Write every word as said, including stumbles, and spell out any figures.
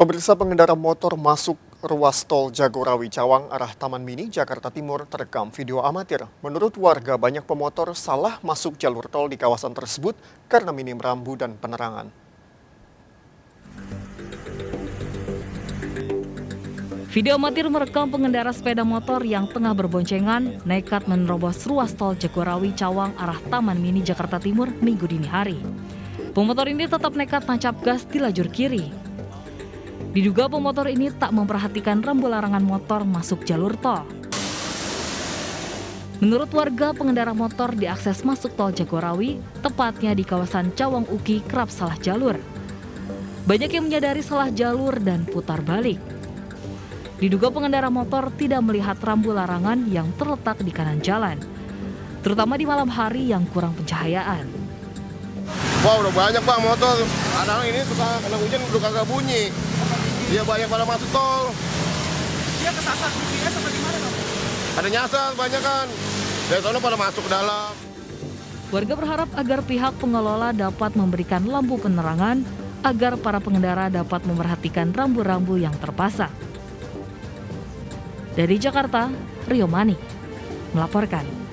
Pemirsa, pengendara motor masuk ruas tol Jagorawi Cawang arah Taman Mini, Jakarta Timur terekam video amatir. Menurut warga, banyak pemotor salah masuk jalur tol di kawasan tersebut karena minim rambu dan penerangan. Video amatir merekam pengendara sepeda motor yang tengah berboncengan nekat menerobos ruas tol Jagorawi Cawang arah Taman Mini, Jakarta Timur Minggu dini hari. Pemotor ini tetap nekat tancap gas di lajur kiri. Diduga pemotor ini tak memperhatikan rambu larangan motor masuk jalur tol. Menurut warga, pengendara motor diakses masuk tol Jagorawi, tepatnya di kawasan Cawang Uki, kerap salah jalur. Banyak yang menyadari salah jalur dan putar balik. Diduga pengendara motor tidak melihat rambu larangan yang terletak di kanan jalan, terutama di malam hari yang kurang pencahayaan. Wah, wow, udah banyak bang motor, anak-anak ini suka kena hujan udah kagak bunyi. Dia banyak pada masuk tol. Dia kesasar G P S apa gimana bang? Ada nyasar banyak kan, dari sana pada masuk ke dalam. Warga berharap agar pihak pengelola dapat memberikan lampu penerangan, agar para pengendara dapat memperhatikan rambu-rambu yang terpasang. Dari Jakarta, Rio Mani melaporkan.